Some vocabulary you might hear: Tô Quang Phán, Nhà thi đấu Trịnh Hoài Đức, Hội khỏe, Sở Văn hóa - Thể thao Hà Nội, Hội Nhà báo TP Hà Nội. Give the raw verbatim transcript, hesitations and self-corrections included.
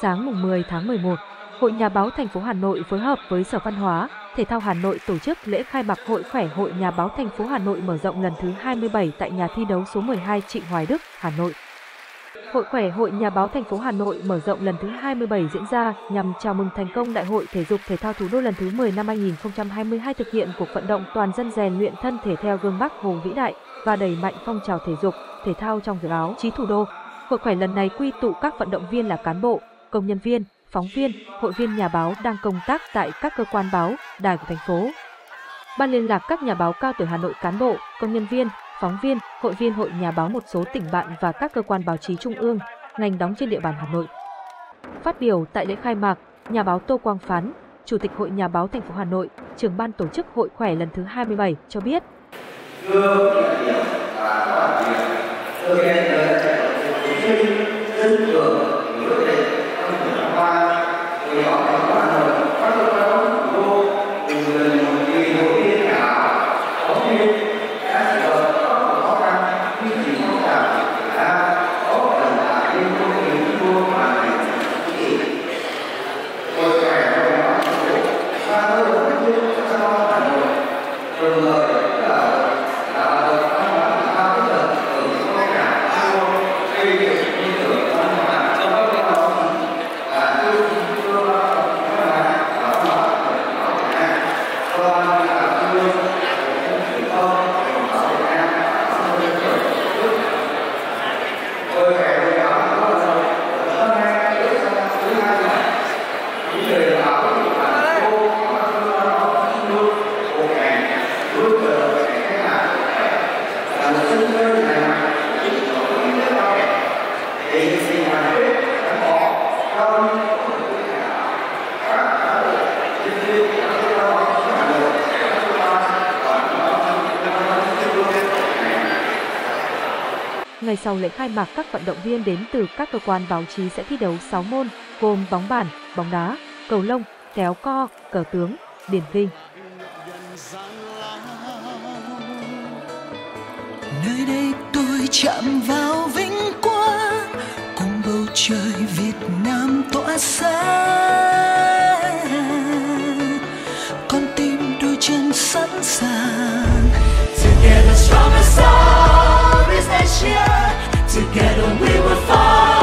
sáng mùng mười tháng mười một, Hội Nhà báo thành phố Hà Nội phối hợp với Sở Văn hóa, Thể thao Hà Nội tổ chức lễ khai mạc Hội khỏe Hội Nhà báo thành phố Hà Nội mở rộng lần thứ hai mươi bảy tại nhà thi đấu số mười hai Trịnh Hoài Đức, Hà Nội. Hội khỏe Hội Nhà báo thành phố Hà Nội mở rộng lần thứ hai mươi bảy diễn ra nhằm chào mừng thành công Đại hội Thể dục Thể thao Thủ đô lần thứ mười năm hai nghìn không trăm hai mươi hai, thực hiện cuộc vận động toàn dân rèn luyện thân thể theo gương Bác Hồ vĩ đại và đẩy mạnh phong trào thể dục, thể thao trong dự áo chí thủ đô. Hội khỏe lần này quy tụ các vận động viên là cán bộ, công nhân viên, phóng viên, hội viên nhà báo đang công tác tại các cơ quan báo, đài của thành phố. Ban liên lạc các nhà báo cao tuổi Hà Nội, cán bộ, công nhân viên, phóng viên, hội viên hội nhà báo một số tỉnh bạn và các cơ quan báo chí trung ương, ngành đóng trên địa bàn Hà Nội. Phát biểu tại lễ khai mạc, nhà báo Tô Quang Phán, Chủ tịch Hội Nhà báo thành phố Hà Nội, trưởng ban tổ chức Hội khỏe lần thứ hai mươi bảy cho biết: Ngày sau lễ khai mạc, các vận động viên đến từ các cơ quan báo chí sẽ thi đấu sáu môn gồm bóng bàn, bóng đá, cầu lông, kéo co, cờ tướng, điền kinh. Nơi đây tôi chạm vào vinh quang, cùng bầu trời Việt Nam tỏa sáng. Con tim đôi chân sẵn sàng. Together we will fall.